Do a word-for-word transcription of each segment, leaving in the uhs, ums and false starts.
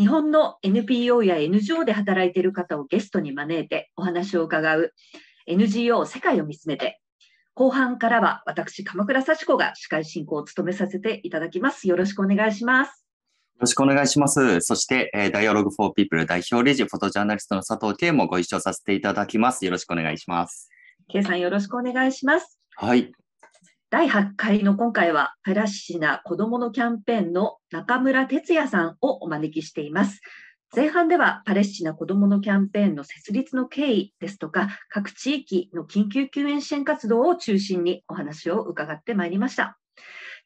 日本の エヌピーオー や エヌジーオー で働いている方をゲストに招いてお話を伺う エヌジーオー 世界を見つめて、後半からは私鎌倉幸子が司会進行を務めさせていただきます。よろしくお願いします。よろしくお願いします。そして、えー、Dialogue for People 代表理事、フォトジャーナリストの佐藤圭もご一緒させていただきます。よろしくお願いします。圭さん、よろしくお願いします。はい。だいはちかいの今回は、パレスチナ子どものキャンペーンの中村哲也さんをお招きしています。前半では、パレスチナ子どものキャンペーンの設立の経緯ですとか、各地域の緊急救援支援活動を中心にお話を伺ってまいりました。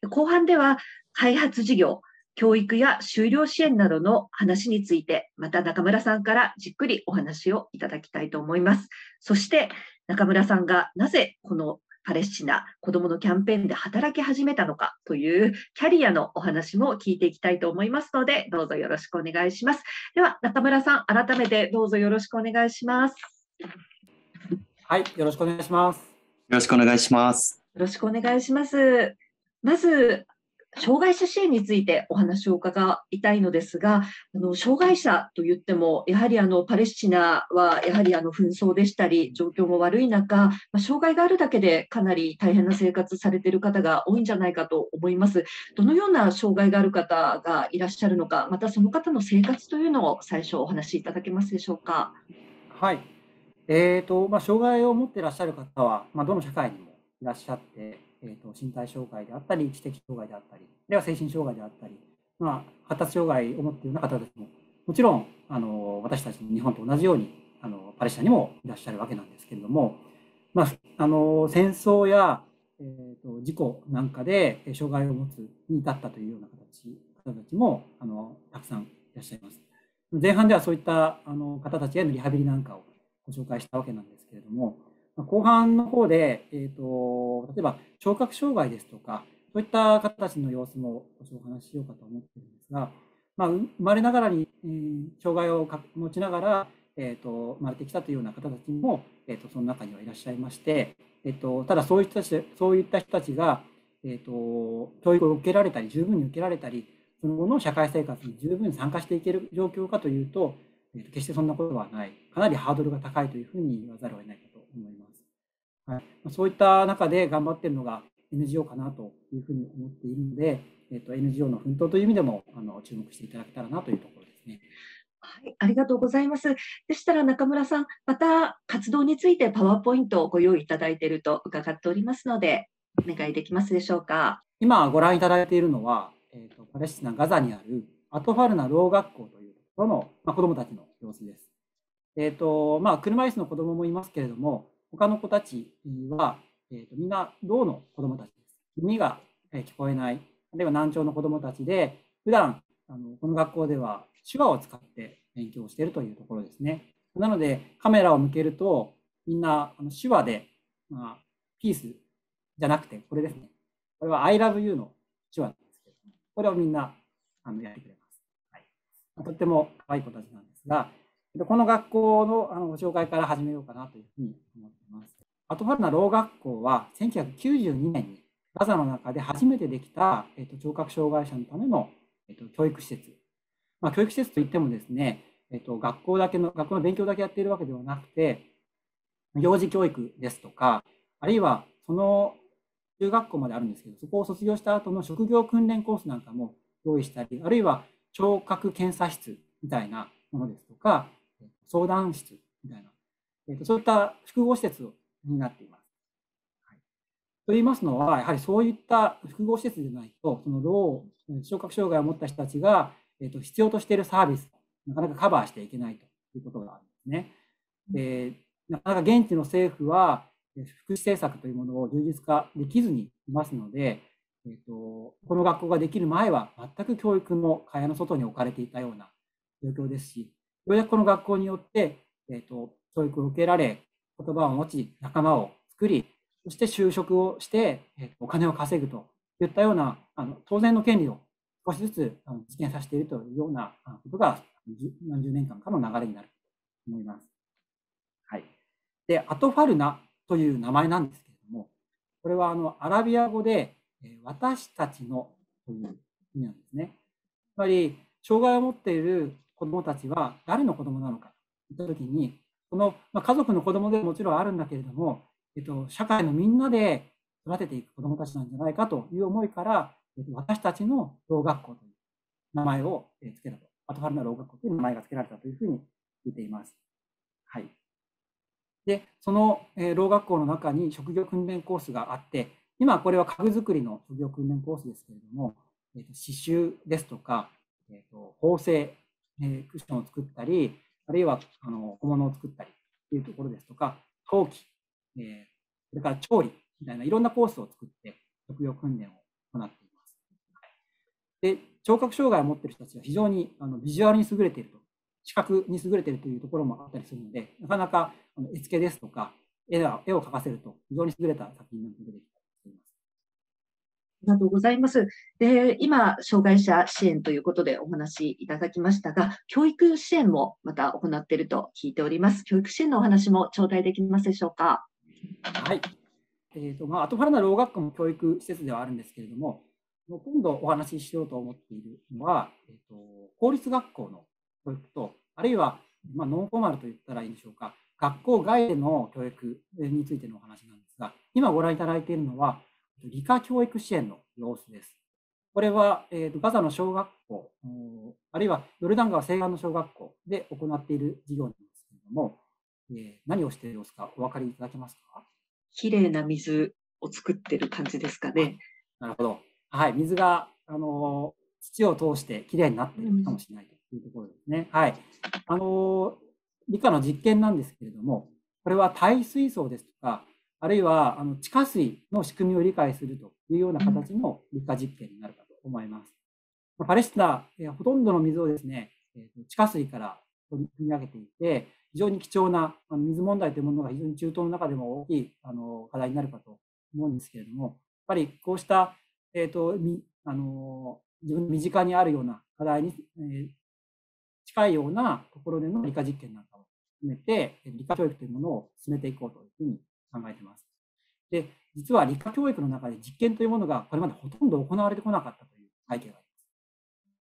後半では、開発事業、教育や就業支援などの話について、また中村さんからじっくりお話をいただきたいと思います。そして中村さんがなぜこのパレスチナ子どものキャンペーンで働き始めたのかというキャリアのお話も聞いていきたいと思いますので、どうぞよろしくお願いします。では中村さん、改めてどうぞよろしくお願いします。はい、よろしくお願いします。よろしくお願いします。よろしくお願いします。まず、障害者支援についてお話を伺いたいのですが、あの障害者といっても、やはりあのパレスチナはやはりあの紛争でしたり、状況も悪い中、まあ、障害があるだけでかなり大変な生活されている方が多いんじゃないかと思います。どのような障害がある方がいらっしゃるのか、またその方の生活というのを最初お話しいただけますでしょうか。はい、えーとまあ、障害を持っていらっしゃる方は、まあ、どの社会にもいらっしゃって、えーと、身体障害であったり、知的障害であったり、あるいは精神障害であったり、まあ、発達障害を持っているような方たちも、もちろんあの私たち日本と同じようにあのパレスチナにもいらっしゃるわけなんですけれども、まあ、あの戦争や、えーと、事故なんかで障害を持つに至ったというような方たちもあのたくさんいらっしゃいます。前半ではそういったあの方たちへのリハビリなんかをご紹介したわけなんですけれども、後半の方で、えーと、例えば聴覚障害ですとか、そういった方たちの様子もお話ししようかと思っているんですが、まあ、生まれながらに、えー、障害を持ちながら、えーと、生まれてきたというような方たちも、えーと、その中にはいらっしゃいまして、えーと、ただそういった人たち、そういった人たちが、えーと、教育を受けられたり、十分に受けられたり、その後の社会生活に十分参加していける状況かというと、えーと、決してそんなことはない、かなりハードルが高いというふうに言わざるを得ないかと思います。はい、そういった中で頑張っているのが エヌジーオー かなというふうに思っているので、えっと、エヌジーオー の奮闘という意味でもあの注目していただけたらなというところですね。はい、ありがとうございます。でしたら中村さん、また活動についてパワーポイントをご用意いただいていると伺っておりますので、お願いできますでしょうか。今ご覧いただいているのは、えっと、パレスチナ・ガザにあるアトファルナろう学校というところの、まあ、子どもたちの様子です。えっとまあ、車椅子の子どももいますけれども、他の子たちは、えー、とみんなろうの子どもたちです。耳が、えー、聞こえない、あるいは難聴の子どもたちで、普段あのこの学校では手話を使って勉強しているというところですね。なのでカメラを向けるとみんなあの手話で、まあ、ピースじゃなくてこれですね。これは I love you の手話なんですけど、これをみんなあのやってくれます。はい、とっても可愛い子たちなんですが、この学校のご紹介から始めようかなというふうに思っています。アトファルナろう学校はせんきゅうひゃくきゅうじゅうにねんにガザの中で初めてできた、えっと、聴覚障害者のための、えっと、教育施設、まあ、教育施設といってもですね、えっと、学校だけの学校の勉強だけやっているわけではなくて、幼児教育ですとか、あるいはその中学校まであるんですけど、そこを卒業した後の職業訓練コースなんかも用意したり、あるいは聴覚検査室みたいなものですとか、相談室みたいな、えー、とそういった複合施設になっています。はい、と言いますのは、やはりそういった複合施設でないと、そのろう、聴覚障害を持った人たちが、えー、と必要としているサービス、なかなかカバーしていけないということがあるんですね。うん、えー、なかなか現地の政府は、福祉政策というものを充実化できずにいますので、えー、とこの学校ができる前は、全く教育も蚊帳の外に置かれていたような状況ですし、ようやくこの学校によって、えーと、教育を受けられ、言葉を持ち、仲間を作り、そして就職をして、えー、お金を稼ぐといったようなあの当然の権利を少しずつあの実現させているというようなことが何十年間かの流れになると思います。はい、でアトファルナという名前なんですけれども、これはあのアラビア語で、えー、私たちのという意味なんですね。つまり障害を持っている子どもたちは誰の子どもなのかといったときに、この、まあ、家族の子どもでももちろんあるんだけれども、えっと、社会のみんなで育てていく子どもたちなんじゃないかという思いから、えっと、私たちのろう学校という名前をつけたと、アトファルナろう学校という名前がつけられたというふうに聞いています。はい、で、そのろう学校の中に職業訓練コースがあって、今これは家具作りの職業訓練コースですけれども、えっと、刺繍ですとか、えっと、縫製、えー、クッションを作ったり、あるいはあの小物を作ったりというところですとか、陶器、えー、それから調理みたいないろんなコースを作って職業訓練を行っています。で、聴覚障害を持っている人たちは非常にあのビジュアルに優れていると、視覚に優れているというところもあったりするので、なかなかあの絵付けですとか絵を描かせると非常に優れた作品が出てきます。ありがとうございます。で、今、障害者支援ということでお話いただきましたが、教育支援もまた行っていると聞いております。教育支援のお話も頂戴できますでしょうか。はい。えーとまあ、アトファルナろう学校も教育施設ではあるんですけれども、今度お話ししようと思っているのは、えーと、公立学校の教育と、あるいは、まあ、ノンフォーマルといったらいいんでしょうか、学校外での教育についてのお話なんですが、今ご覧いただいているのは、理科教育支援の様子です。これは、えーと、ガザの小学校、あるいはヨルダン川西岸の小学校で行っている授業なんですけれども、えー、何をしている様子かお分かりいただけますか？きれいな水を作ってる感じですかね。なるほど。はい、水が、あのー、土を通してきれいになっているかもしれないというところですね。はい。あのー、理科の実験なんですけれども、これは耐水槽ですとか、あるいはあの地下水の仕組みを理解するというような形の理科実験になるかと思います。パレスチナ、えー、ほとんどの水をですね、えー、地下水から取り上げていて、非常に貴重なあの水問題というものが非常に中東の中でも大きいあの課題になるかと思うんですけれども、やっぱりこうした、えーとみあのー、自分の身近にあるような課題に、えー、近いようなところでの理科実験なんかを含めて、理科教育というものを進めていこうというふうに考えてます。で、実は理科教育の中で実験というものがこれまでほとんど行われてこなかったという背景があります。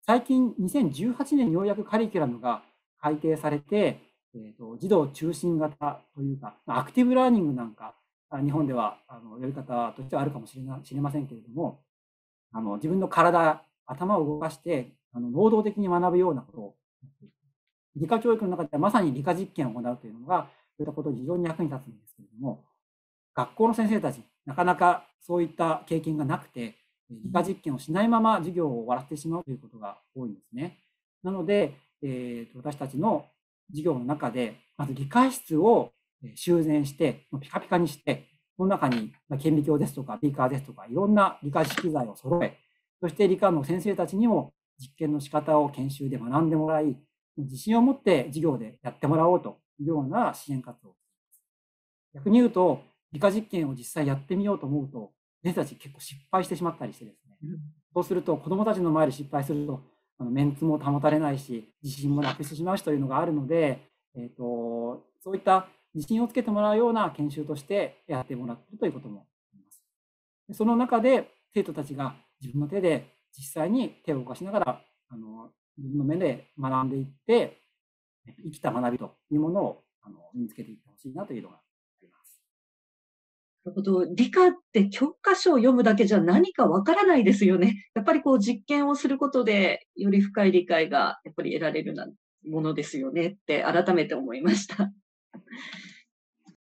最近にせんじゅうはちねんにようやくカリキュラムが改定されて、えーと、児童中心型というかアクティブラーニングなんか日本ではあのやり方としてはあるかもしれな、知れませんけれども、あの自分の体、頭を動かしてあの能動的に学ぶようなことをやっている。理科教育の中ではまさに理科実験を行うというのがそういったことに非常に役に立つんですけれども、学校の先生たち、なかなかそういった経験がなくて、理科実験をしないまま授業を終わらせてしまうということが多いんですね。なので、えー、私たちの授業の中で、まず理科室を修繕して、ピカピカにして、その中に顕微鏡ですとか、ビーカーですとか、いろんな理科機材を揃え、そして理科の先生たちにも実験の仕方を研修で学んでもらい、自信を持って授業でやってもらおうというような支援活動をしています。逆に言うと、理科実験を実際やってみようと思うと、先生たち結構失敗してしまったりしてですね、そうすると子どもたちの前で失敗すると、あのメンツも保たれないし、自信もなくしてしまうしというのがあるので、えーと、そういった自信をつけてもらうような研修としてやってもらっているということもあります。その中で生徒たちが自分の手で実際に手を動かしながら、あの自分の目で学んでいって、生きた学びというものをあの身につけていってほしいなというのが。なるほど。理科って教科書を読むだけじゃ何かわからないですよね。やっぱりこう実験をすることでより深い理解がやっぱり得られるなものですよねって改めて思いました。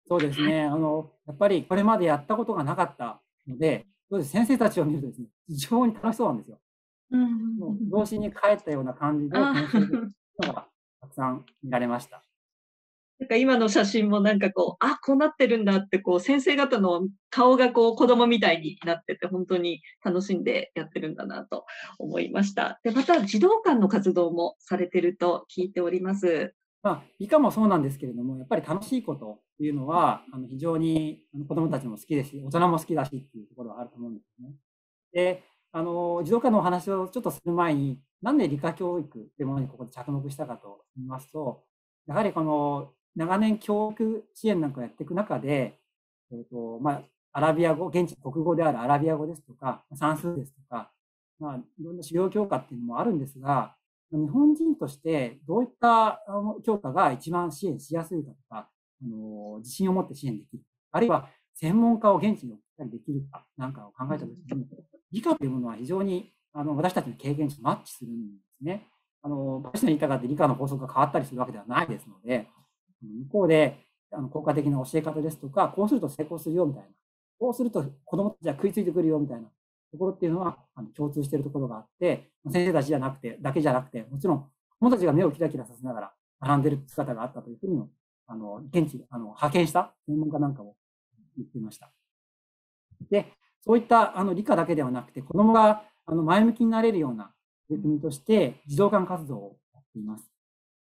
そうですね。あのやっぱりこれまでやったことがなかったので、そうです先生たちを見るとですね、非常に楽しそうなんですよ。うん。もう童心に帰ったような感じで楽しんでる人がたくさん見られました。なんか今の写真もなんかこう、あ、こうなってるんだって、こう、先生方の顔がこう、子供みたいになってて、本当に楽しんでやってるんだなと思いました。で、また、児童館の活動もされてると聞いております。まあ、理科もそうなんですけれども、やっぱり楽しいことというのは、あの非常に子供たちも好きですし、大人も好きだしっていうところはあると思うんですね。で、あの、児童館のお話をちょっとする前に、なんで理科教育というものにここで着目したかと言いますと、やはりこの、長年教育支援なんかをやっていく中で、えーとまあ、アラビア語、現地国語であるアラビア語ですとか、算数ですとか、まあ、いろんな主要教科っていうのもあるんですが、日本人としてどういった教科が一番支援しやすいかとか、あの自信を持って支援できる、あるいは専門家を現地に送ったりできるかなんかを考えたときに、理科というものは非常にあの私たちの経験値とマッチするんですね。あの私の言いたかって理科の法則が変わったりするわけではないですので、向こうであの効果的な教え方ですとか、こうすると成功するよみたいな、こうすると子どもたちは食いついてくるよみたいなところっていうのはあの共通しているところがあって、先生たちじゃなくてだけじゃなくて、もちろん子どもたちが目をキラキラさせながら学んでる姿があったというふうにも、あの現地あの派遣した専門家なんかも言っていました。で、そういったあの理科だけではなくて、子どもがあの前向きになれるような取り組みとして、児童館活動をやっています。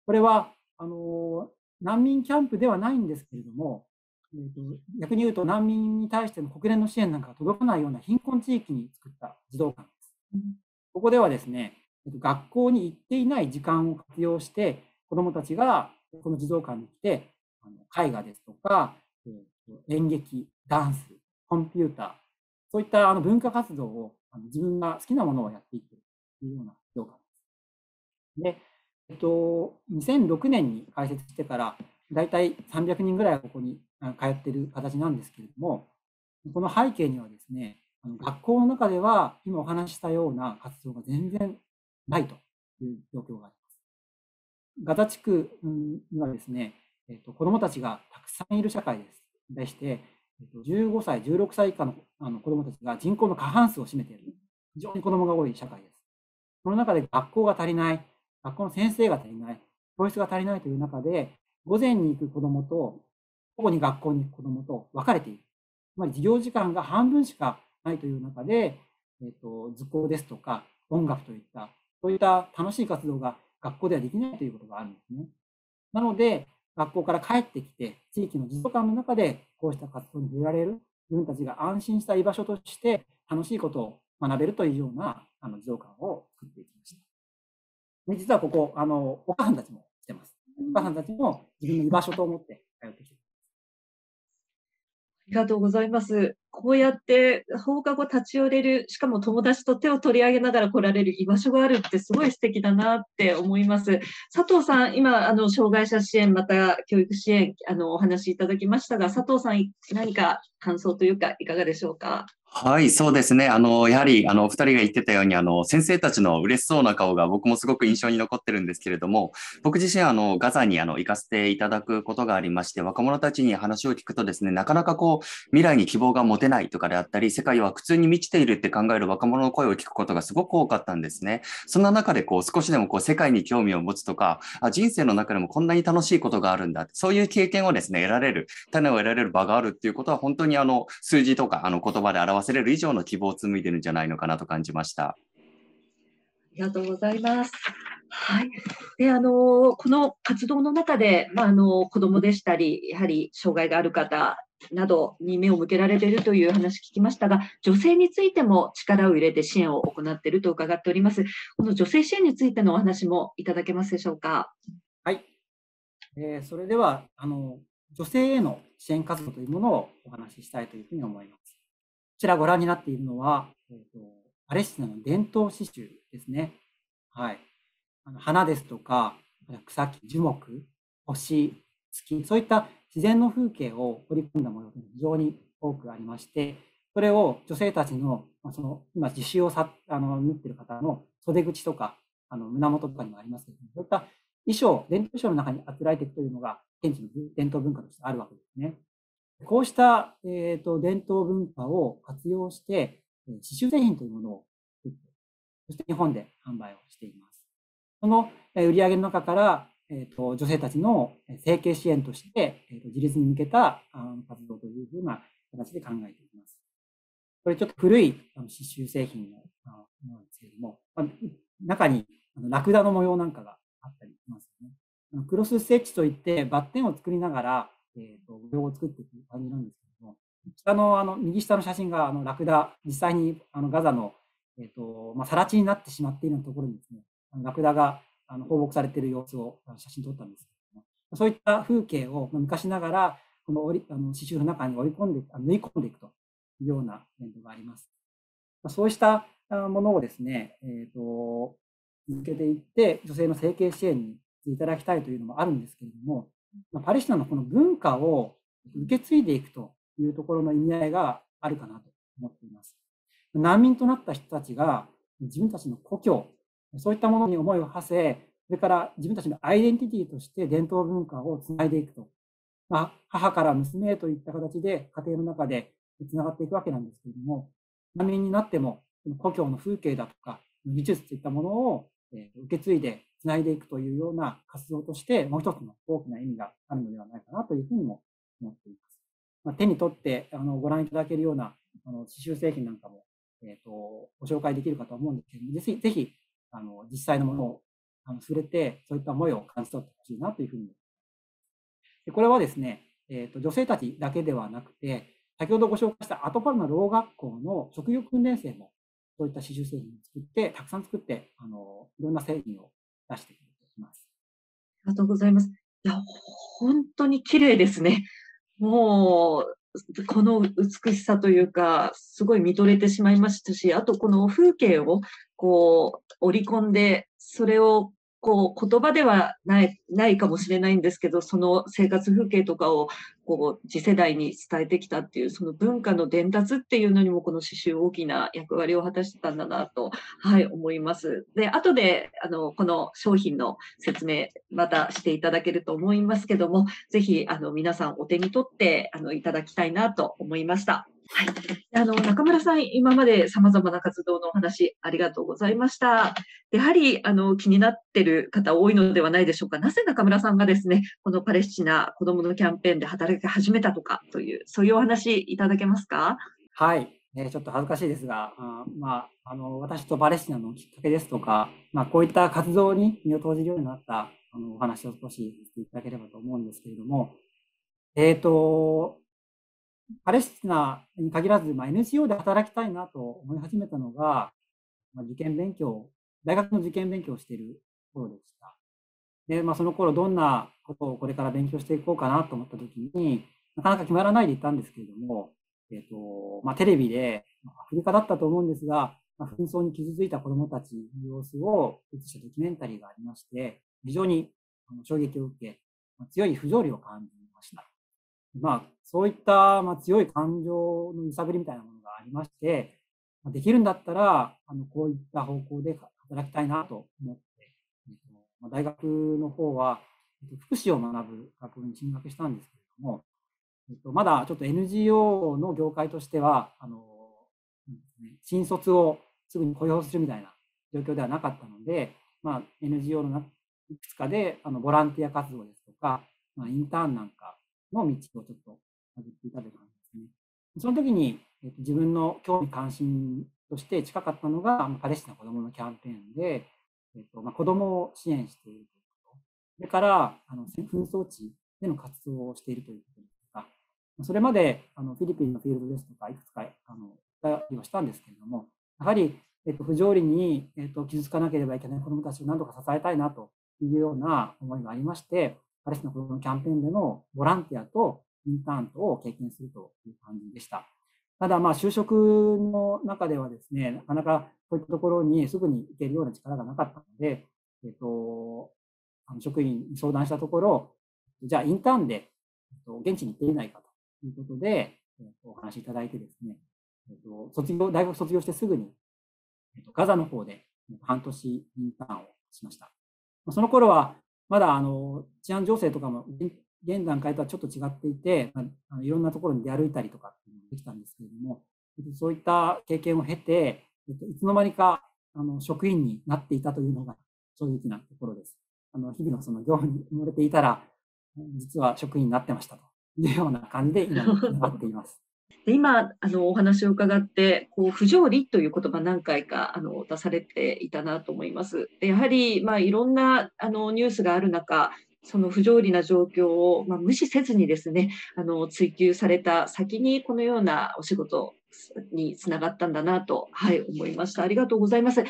これはあの難民キャンプではないんですけれども、えーと、逆に言うと難民に対しての国連の支援なんかが届かないような貧困地域に作った児童館です。ここではですね、学校に行っていない時間を活用して、子どもたちがこの児童館に来て、あの絵画ですとか、えーと演劇、ダンス、コンピューター、そういったあの文化活動をあの自分が好きなものをやっていっているというような児童館です。でえっと、にせんろくねんに開設してから、だいたいさんびゃくにんぐらいここに通っている形なんですけれども、この背景にはですね、学校の中では今お話ししたような活動が全然ないという状況があります。ガザ地区にはですね、えっと、子どもたちがたくさんいる社会です。でして、じゅうごさい、じゅうろくさい以下の子どもたちが人口の過半数を占めている、非常に子どもが多い社会です。その中で学校が足りない、学校の先生が足りない、教室が足りないという中で、午前に行く子どもと、午後に学校に行く子どもと分かれている。つまり授業時間が半分しかないという中で、えっと、図工ですとか音楽といった、そういった楽しい活動が学校ではできないということがあるんですね。なので、学校から帰ってきて、地域の児童館の中でこうした活動に出られる、自分たちが安心した居場所として楽しいことを学べるというようなあの児童館を作っていきました。で実はここあの、お母さんたちも来てます。お母さんたちも自分の居場所と思って通ってきてます。ありがとうございます。こうやって放課後立ち寄れる、しかも友達と手を取り上げながら来られる居場所があるってすごい素敵だなって思います。佐藤さん、今、あの、障害者支援、また教育支援、あの、お話いただきましたが、佐藤さん、何か感想というか、いかがでしょうか。はい、そうですね。あの、やはり、あの、お二人が言ってたように、あの、先生たちの嬉しそうな顔が僕もすごく印象に残ってるんですけれども、僕自身は、あの、ガザに、あの、行かせていただくことがありまして、若者たちに話を聞くとですね、なかなかこう、未来に希望が持てないとかであったり、世界は苦痛に満ちているって考える若者の声を聞くことがすごく多かったんですね。そんな中で、こう、少しでもこう、世界に興味を持つとか、あ、人生の中でもこんなに楽しいことがあるんだって、そういう経験をですね、得られる、種を得られる場があるっていうことは、本当にあの、数字とか、あの、言葉で表す忘れる以上の希望を紡いでるんじゃないのかなと感じました。ありがとうございます。はい、であのこの活動の中で、まあ、あの子どもでしたり、やはり障害がある方などに目を向けられているという話聞きましたが、女性についても力を入れて支援を行っていると伺っております。この女性支援についてのお話もいただけますでしょうか。はい、えー、それではあの女性への支援活動というものをお話ししたいというふうに思います。こちらご覧になっているのは、えー、とパレスチナの伝統刺繍ですね。はい、あの花ですとか草木、樹木、星、月、そういった自然の風景を織り込んだものが非常に多くありまして、それを女性たちの、その今、刺繍をさあの縫っている方の袖口とかあの胸元とかにもありますけれども、そういった衣装、伝統衣装の中にあつらえていくというのが、現地の伝統文化としてあるわけですね。こうした、えー、と伝統文化を活用して、刺繍製品というものを作って、そして日本で販売をしています。その売り上げの中から、えー、と女性たちの生計支援として、えー、と自立に向けた活動というふうな形で考えています。これちょっと古い刺繍製品のものですけれども、中にラクダの模様なんかがあったりしますよね。クロスステッチといってバッテンを作りながら、えーと、模様を作っていく感じなんですけども、下の、あの、右下の写真が、あの、ラクダ、実際に、あの、ガザの、えーと、まあ、更地になってしまっているようなところにですね、あのラクダが、あの、放牧されている様子を写真撮ったんですけども、そういった風景を昔ながら、この折り、あの、刺繍の中に織り込んで、あの縫い込んでいくというようなイベントがあります。そうしたものをですね、えーと、続けていって女性の生計支援にいただきたいというのもあるんですけれども、パレスチナのこの文化を受け継いでいくというところの意味合いがあるかなと思っています。難民となった人たちが自分たちの故郷、そういったものに思いを馳せ、それから自分たちのアイデンティティとして伝統文化をつないでいくと、まあ、母から娘へといった形で家庭の中でつながっていくわけなんですけれども、難民になっても故郷の風景だとか技術といったものを受け継いでつないでいくというような活動としてもう一つの大きな意味があるのではないかなというふうにも思っています。まあ、手に取ってあのご覧いただけるようなあの刺繍製品なんかも、えー、とご紹介できるかと思うんですけども、ぜひ、ぜひあの実際のものをあの触れてそういった思いを感じ取ってほしいなというふうに思います。でこれはですね、えー、と女性たちだけではなくて、先ほどご紹介したアトパルのろう学校の職業訓練生もそういった刺繍製品を作ってたくさん作ってあのいろんな製品を出しています。ありがとうございます。いや本当に綺麗ですね。もうこの美しさというかすごい見とれてしまいましたし、あとこの風景をこう織り込んで、それをこう言葉ではない、ないかもしれないんですけど、その生活風景とかをこう次世代に伝えてきたっていう、その文化の伝達っていうのにもこの刺繍大きな役割を果たしてたんだなと、はい、思います。で、後であのこの商品の説明またしていただけると思いますけども、ぜひあの皆さんお手に取ってあのいただきたいなと思いました。はい、あの中村さん、今まで様々な活動のお話ありがとうございました。やはりあの気になっている方多いのではないでしょうか。なぜ中村さんがですね、このパレスチナ子どものキャンペーンで働き始めたとかという、そういうお話いただけますか？はい、えー、ちょっと恥ずかしいですが、あ、まあ、あの私とパレスチナのきっかけですとか、まあ、こういった活動に身を投じるようになったあのお話を少ししていただければと思うんですけれども、えーとパレスチナに限らず、まあ、エヌジーオー で働きたいなと思い始めたのが、まあ、受験勉強、大学の受験勉強をしている頃でした。で、まあ、その頃どんなことをこれから勉強していこうかなと思ったときに、なかなか決まらないでいたんですけれども、えっと、まあ、テレビで、アフリカだったと思うんですが、まあ、紛争に傷ついた子どもたちの様子を映したドキュメンタリーがありまして、非常に衝撃を受け、強い不条理を感じました。まあ、そういった、まあ、強い感情の揺さぶりみたいなものがありまして、できるんだったら、あの、こういった方向で働きたいなと思って、まあ、大学の方は、福祉を学ぶ学部に進学したんですけれども、えっと、まだちょっと エヌジーオー の業界としては、あの、新卒をすぐに雇用するみたいな状況ではなかったので、まあ、エヌジーオー のいくつかで、あの、ボランティア活動ですとか、まあ、インターンなんか、の道をちょっと探っていただいたんですね。その時に、えっと、自分の興味関心として近かったのがパレスチナ子どものキャンペーンで、えっとまあ、子どもを支援しているということ、それからあの紛争地での活動をしているということですとか、それまであのフィリピンのフィールドですとかいくつかあの行ったりはしたんですけれども、やはり、えっと、不条理に、えっと、傷つかなければいけない子どもたちを何とか支えたいなというような思いがありまして。パレスチナ子どものキャンペーンでのボランティアとインターンとを経験するという感じでした。ただ、まあ、就職の中ではですね、なかなかそういったところにすぐに行けるような力がなかったので、えっと、あの職員に相談したところ、じゃあインターンで現地に行ってみないかということで、えっと、お話しいただいてですね、えっと、卒業、大学卒業してすぐに、えっと、ガザの方で半年インターンをしました。その頃は、まだあの治安情勢とかも現段階とはちょっと違っていて、あのいろんなところに出歩いたりとかっていうのができたんですけれども、そういった経験を経て、いつの間にかあの職員になっていたというのが正直なところです。あの日々のその業務に埋もれていたら、実は職員になってましたというような感じで今になっています。で今あのお話を伺ってこう不条理という言葉何回かあの出されていたなと思います。でやはり、まあ、いろんなあのニュースがある中、その不条理な状況を、まあ、無視せずにですね、あの追求された先にこのようなお仕事につながったんだなと、はい、思いました。ありがとうございます。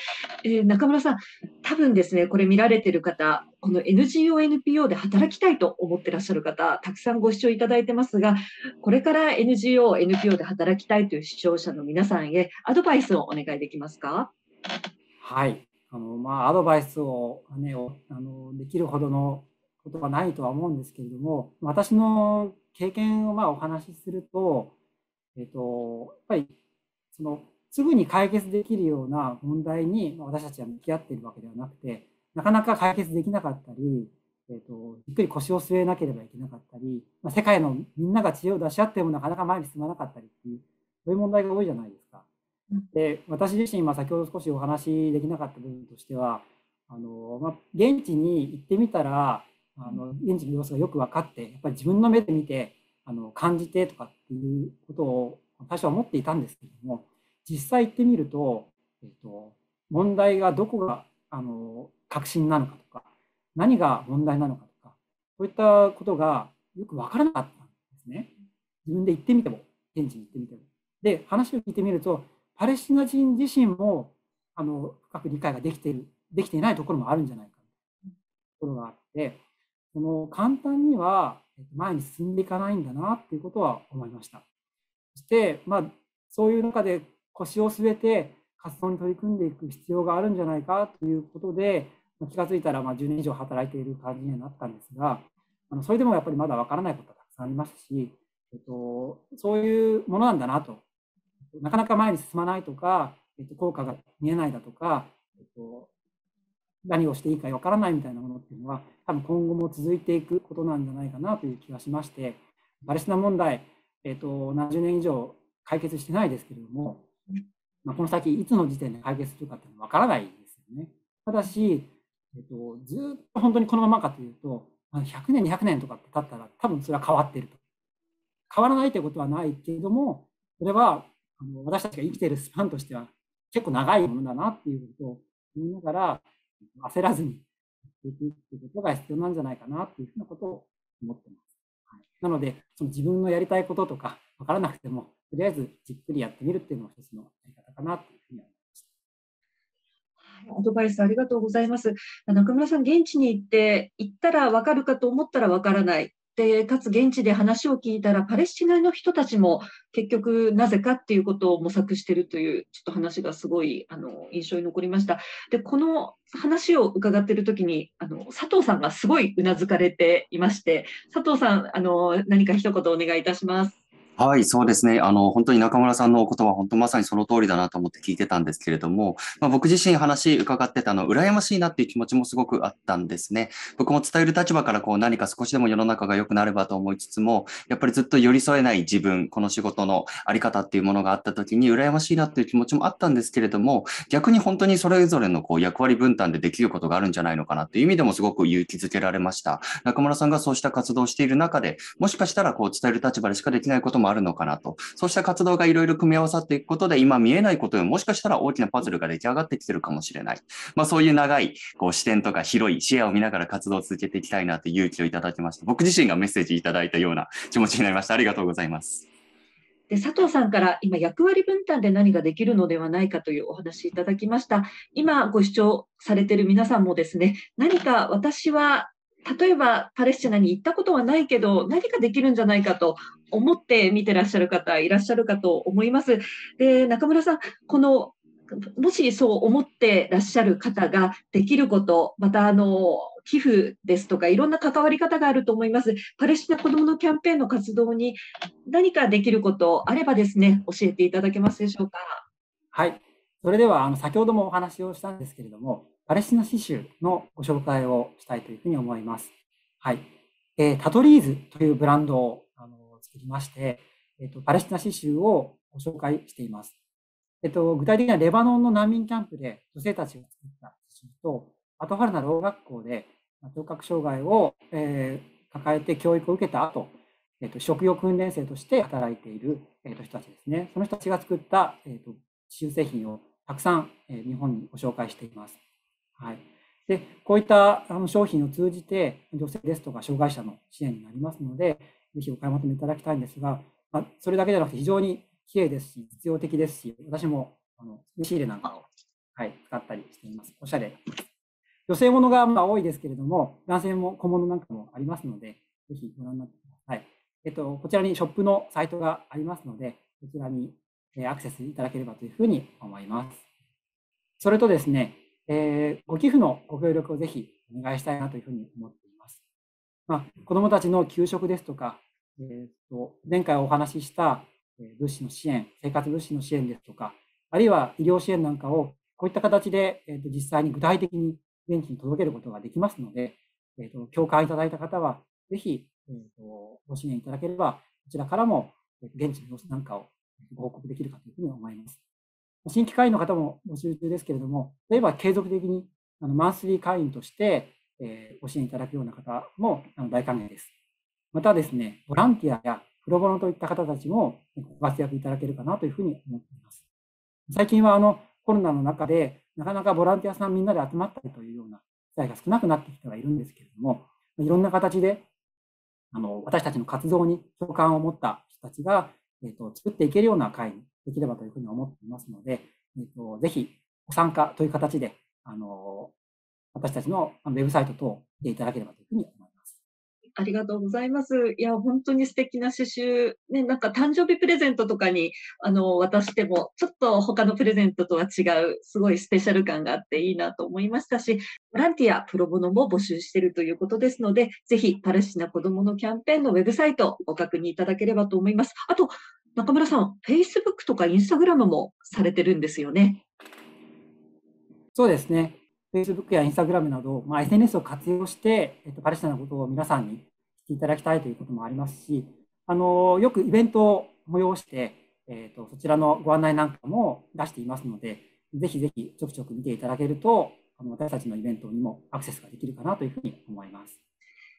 えー、中村さん、多分ですね、これ見られている方、この エヌジーオー、エヌピーオー で働きたいと思ってらっしゃる方、たくさんご視聴いただいてますが、これから エヌジーオー、エヌピーオー で働きたいという視聴者の皆さんへ、アドバイスをお願いできますか？はい、あのまあアドバイスを、ね、あのできるほどのことはないとは思うんですけれども、私の経験をまあお話しすると、えっと、やっぱりそのすぐに解決できるような問題に私たちは向き合っているわけではなくて、なかなか解決できなかったり、えっと、じっくり腰を据えなければいけなかったり、まあ、世界のみんなが知恵を出し合ってもなかなか前に進まなかったりっていう、そういう問題が多いじゃないですか。で、私自身、まあ、先ほど少しお話しできなかった部分としては、あの、まあ、現地に行ってみたら、あの現地の様子がよく分かって、やっぱり自分の目で見てあの感じてとかっていうことを最初は思っていたんですけれども、実際行ってみると、えっと、問題がどこがあの核心なのかとか、何が問題なのかとか、そういったことがよく分からなかったんですね。自分で行ってみても、現地に行ってみても。で、話を聞いてみると、パレスチナ人自身もあの深く理解ができている、できていないところもあるんじゃないかというところがあって、この簡単には前に進んでいかないんだなということは思いました。そして、まあ、そういう中で腰を据えて活動に取り組んでいく必要があるんじゃないかということで、気がついたらまあじゅうねん以上働いている感じにはなったんですが、あのそれでもやっぱりまだ分からないことがたくさんありますし、えっと、そういうものなんだなと、なかなか前に進まないとか、えっと、効果が見えないだとか、えっと何をしていいかわからないみたいなものっていうのは、多分今後も続いていくことなんじゃないかなという気がしまして、パレスチナ問題、えっと、ななじゅうねん以上解決してないですけれども、まあ、この先、いつの時点で解決するかっていうのはわからないですよね。ただし、えっと、ずっと本当にこのままかというと、ひゃくねん、にひゃくねんとかって経ったら、多分それは変わっていると。変わらないということはないけれども、それはあの私たちが生きているスパンとしては結構長いものだなっていうことを言いながら、焦らずにやっていくということが必要なんじゃないかなというふうなことを思っています。はい、なので、その自分のやりたいこととか分からなくても、とりあえずじっくりやってみるっていうのが一つのやり方かなというふうに思います。はい、アドバイスありがとうございます。中村さん、現地に行って行ったら分かるかと思ったら分からない。で、かつ現地で話を聞いたら、パレスチナの人たちも結局なぜかっていうことを模索しているというちょっと話がすごいあの印象に残りました。で、この話を伺っているときにあの、佐藤さんがすごいうなずかれていまして、佐藤さん、あの何か一言お願いいたします。はい、そうですね。あの、本当に中村さんのお言葉、本当まさにその通りだなと思って聞いてたんですけれども、まあ、僕自身話伺ってたの、羨ましいなっていう気持ちもすごくあったんですね。僕も伝える立場からこう何か少しでも世の中が良くなればと思いつつも、やっぱりずっと寄り添えない自分、この仕事のあり方っていうものがあった時に羨ましいなっていう気持ちもあったんですけれども、逆に本当にそれぞれのこう役割分担でできることがあるんじゃないのかなっていう意味でもすごく勇気づけられました。中村さんがそうした活動をしている中で、もしかしたらこう伝える立場でしかできないことももあるのかなと、そうした活動がいろいろ組み合わさっていくことで、今見えないことよりもしかしたら大きなパズルが出来上がってきてるかもしれない。まあ、そういう長いこう視点とか広い視野を見ながら活動を続けていきたいなという勇気をいただきました。僕自身がメッセージいただいたような気持ちになりました。ありがとうございます。で、佐藤さんから今役割分担で何ができるのではないかというお話いただきました。今ご視聴されている皆さんもですね、何か私は例えばパレスチナに行ったことはないけど何かできるんじゃないかと思って見てらっしゃる方いらっしゃるかと思います。で、中村さん、このもしそう思ってらっしゃる方ができること、またあの寄付ですとかいろんな関わり方があると思います。パレスチナ子どものキャンペーンの活動に何かできることあればですね、教えていただけますでしょうか。はい、それではあの先ほどもお話をしたんですけれども、パレスチナ刺繍のご紹介をしたいというふうに思います。はい、えー、タトリーズというブランドをあの作りまして、えーと、パレスチナ刺繍をご紹介しています。えーと、具体的にはレバノンの難民キャンプで女性たちが作った刺繍と、アトファルナろう学校で聴覚障害を、えー、抱えて教育を受けた後、えーと、職業訓練生として働いている、えーと、人たちですね。その人たちが作った、えーと、刺繍製品をたくさん、えー、日本にご紹介しています。はい、でこういったあの商品を通じて女性ですとか障害者の支援になりますので、ぜひお買い求めいただきたいんですが、まあ、それだけじゃなくて非常に綺麗ですし実用的ですし、私もあの仕入れなんかを、はい、使ったりしています。おしゃれ。女性ものがまあ多いですけれども、男性も小物なんかもありますので、ぜひご覧になってください。えっと、こちらにショップのサイトがありますので、こちらにアクセスいただければというふうに思います。それとですね、えー、ご寄付のご協力をぜひお願いしたいなというふうに思っています。まあ、子どもたちの給食ですとか、えー、と前回お話しした物資の支援、生活物資の支援ですとか、あるいは医療支援なんかをこういった形で、えー、と実際に具体的に現地に届けることができますので、えー、と共感いただいた方はぜひ、えー、とご支援いただければ、こちらからも現地の様子なんかをご報告できるかというふうに思います。新規会員の方も募集中ですけれども、例えば継続的にあのマンスリー会員として、えー、ご支援いただくような方もあの大歓迎です。またですね、ボランティアやプロボノといった方たちもご活躍いただけるかなというふうに思っています。最近はあのコロナの中で、なかなかボランティアさんみんなで集まったりというような機会が少なくなってきてはいるんですけれども、いろんな形であの私たちの活動に共感を持った人たちが、えー、と作っていけるような会にできればというふうに思っていますので、えー、とぜひご参加という形で、あの私たちのウェブサイト等を見ていただければというふうに思います。ありがとうございます。いや、本当に素敵な刺繍。ね、なんか誕生日プレゼントとかに、あの、渡しても、ちょっと他のプレゼントとは違う、すごいスペシャル感があっていいなと思いましたし、ボランティア、プロボノも募集しているということですので、ぜひ、パレスチナ子供のキャンペーンのウェブサイト、ご確認いただければと思います。あと、中村さん、Facebook とか Instagram もされてるんですよね。そうですね。Facebook や Instagram など、まあ、エスエヌエス を活用して、えっと、パレスチナのことを皆さんに知っていただきたいということもありますし、あのよくイベントを催して、えっと、そちらのご案内なんかも出していますので、ぜひぜひちょくちょく見ていただけると、あの私たちのイベントにもアクセスができるかなというふうに思います。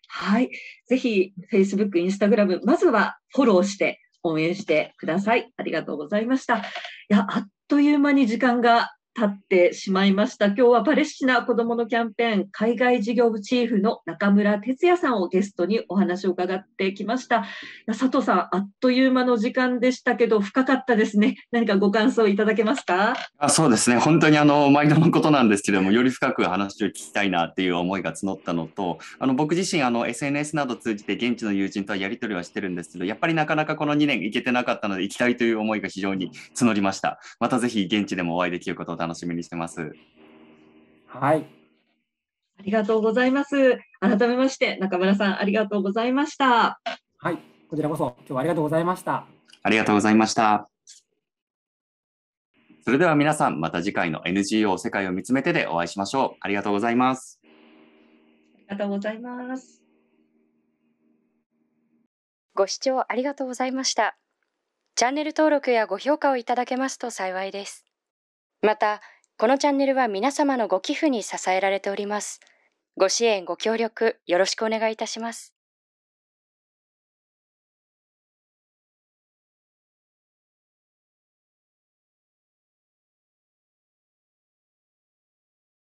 はい、ぜひ Facebook、Instagram、まずはフォローして、応援してください。ありがとうございました。いや、あっという間に時間が経ってしまいました。今日はパレスチナ子どものキャンペーン海外事業部チーフの中村哲也さんをゲストにお話を伺ってきました。佐藤さん、あっという間の時間でしたけど、深かったですね。何かご感想いただけますか？あ、そうですね。本当にあの毎度のことなんですけれども、より深く話を聞きたいなっていう思いが募ったのと、あの僕自身あの エスエヌエス など通じて現地の友人とはやり取りはしてるんですけど、やっぱりなかなかこのにねん行けてなかったので、行きたいという思いが非常に募りました。またぜひ現地でもお会いできることを楽しみにしてます。はい、ありがとうございます。改めまして中村さん、ありがとうございました。はい、こちらこそ今日はありがとうございました。ありがとうございました。それでは皆さん、また次回の エヌジーオー 世界を見つめてでお会いしましょう。ありがとうございます。ありがとうございます。ご視聴ありがとうございました。チャンネル登録やご評価をいただけますと幸いです。また、このチャンネルは皆様のご寄付に支えられております。ご支援、ご協力、よろしくお願いいたします。